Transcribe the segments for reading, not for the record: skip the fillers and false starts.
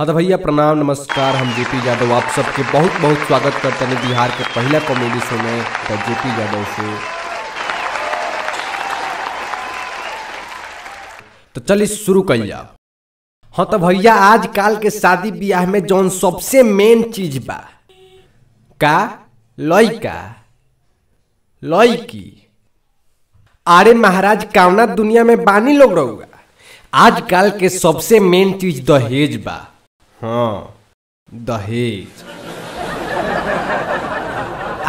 हाँ तो भैया प्रणाम नमस्कार, हम जेपी यादव आप सबके बहुत बहुत स्वागत करते हैं बिहार के पहला कॉमेडी शो में द जेपी यादव शो। तो चलिए शुरू कर जा। हाँ तो भैया आजकल के शादी ब्याह में जौन सबसे मेन चीज बा का लड़का लड़की। अरे महाराज कौना दुनिया में बानी लोग रहूगा। आजकल के सबसे मेन चीज दहेज बा। हाँ दहेज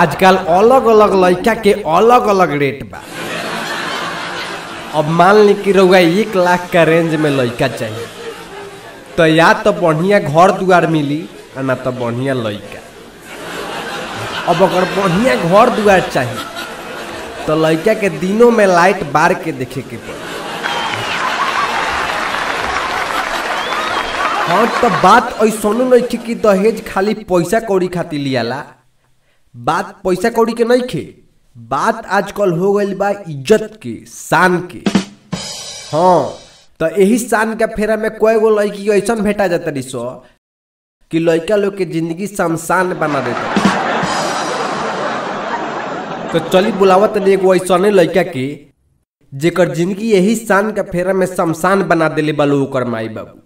आजकल अलग अलग लड़का के अलग अलग रेट बा। अब मान ली कि रहुआ 1 लाख का रेंज में लड़का चाहिए तो या तो बढ़िया घर द्वार मिली और ना तो बढ़िया लड़का। अब अगर बढ़िया घर द्वार चाहिए तो लड़का के दिनों में लाइट बार के देखे के पड़े। हाँ तो बात ऐसा नहीं कि दहेज खाली पैसा कौड़ी खातिर लियाला। बात पैसा कौड़ी के नहीं खे, बात आजकल हो गई बा इज्जत के, शान के। हाँ तो यही शान के फेरा में कई गो लड़की ऐसा भेटा जाता रही सो कि लड़का लोग के जिंदगी शमशान बना देता। तो चली बुलावत नहीं एगो ऐसा लड़का के जेकर जिंदगी यही शान के फेरा में शमशान बना दिले बा लोग ओकर माई बाबू।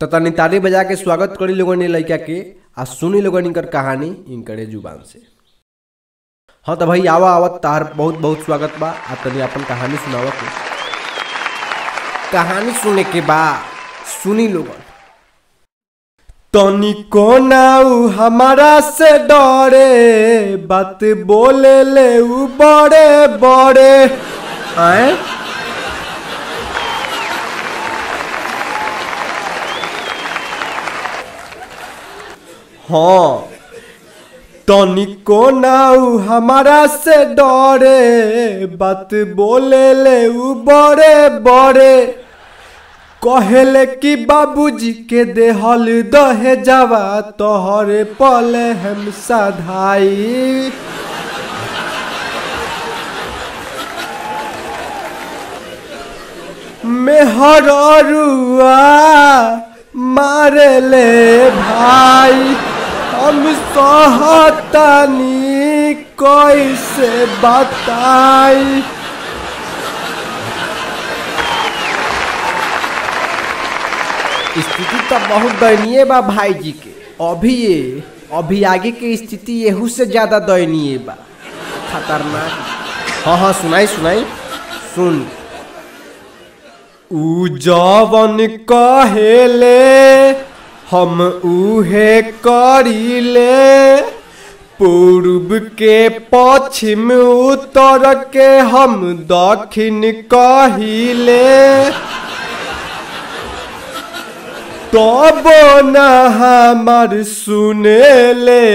तो तनी ताली बजा के स्वागत करी लोगों ने लड़का के आ सुनी लोगों ने इनकर कहानी इनकरे जुबान से। हाँ तो भाई आवा तार बहुत बहुत स्वागत बा। आ तनी अपन कहानी सुनावा के। कहानी सुने के बा सुनी लोगों। तनी कोनाऊ हमारा से डरे, बात बोले ले उ बड़े बड़े आए। हाँ तनिको नाऊ हमारा से डरे, बात बोले ले उ बड़े बड़े। कहले कि बाबूजी के देहल दहेजवा, तोहरे पले हम सधाई। मेहर रुआ मारे ले भाई, हम सहतनी कैसे बताई। स्थिति तो बहुत दयनीय बा भाई जी के। अभी आगे की स्थिति यहू से ज्यादा दयनीय बा, खतरनाक। हाँ सुन। उ जवन कहेले हम उहे करीले, पूर्व के पश्चिम उत्तर के हम दक्षिण कहिले। तब न हमार सुनेले,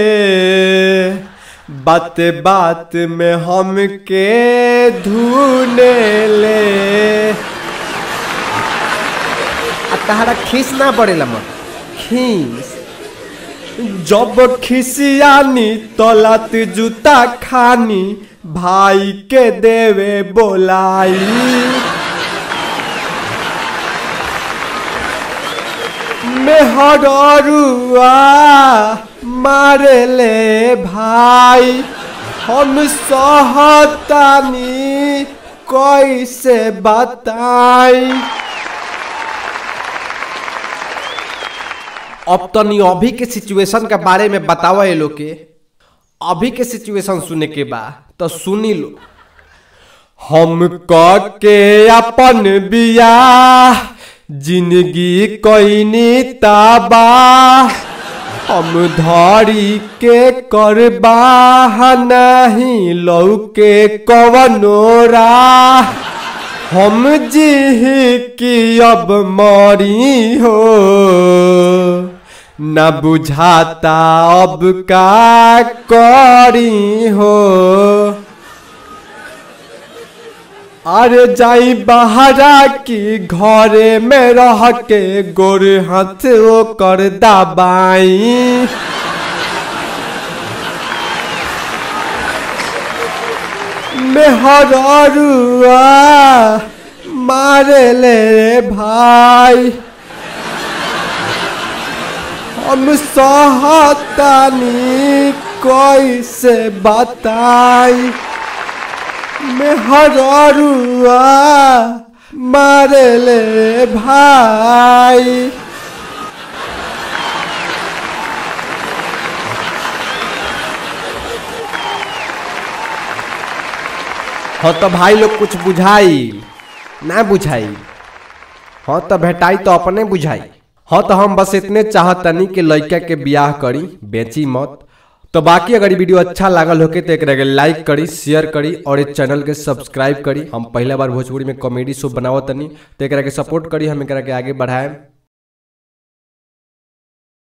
बात बात में हमके धुनेले। तहारा खीस ना पड़ेला मन। जब खिसियानी तलत जूता खानी, भाई के देवे बोलाई। मेहर रुआ मारे ले भाई, हम सहतानी कैसे बताई। अब तो नहीं अभी के सिचुएशन के बारे में बतावा ये लोग के। अभी के सिचुएशन सुने के बा तो सुनी लो। हम के अपन बियाह जिंदगी कोइनी ताबा, हम धारी के करबा नहीं लौके कवनोरा। हम जी की अब मरी हो, ना बुझाता अब का करी हो। अरे जाई बाहरा की घरे में रह के गोरे हाथ ओ कर दबाई। मेहर रुआ मारे ले भाई, हम सहतानी कैसे बताई मेहरुआ मारे ले भाई। हाँ तो भाई लोग कुछ बुझाई ना बुझाई, हाँ तो भेटाई तो अपने बुझाई। हाँ तो हम बस इतने चाहतनी के लड़का के ब्याह करी, बेची मत। तो बाकी अगर वीडियो अच्छा लागल होके तो एक लाइक करी, शेयर करी और इस चैनल के सब्सक्राइब करी। हम पहला बार भोजपुरी में कॉमेडी शो बनावतनी तो एक सपोर्ट करी, हम एक आगे बढ़ाएं।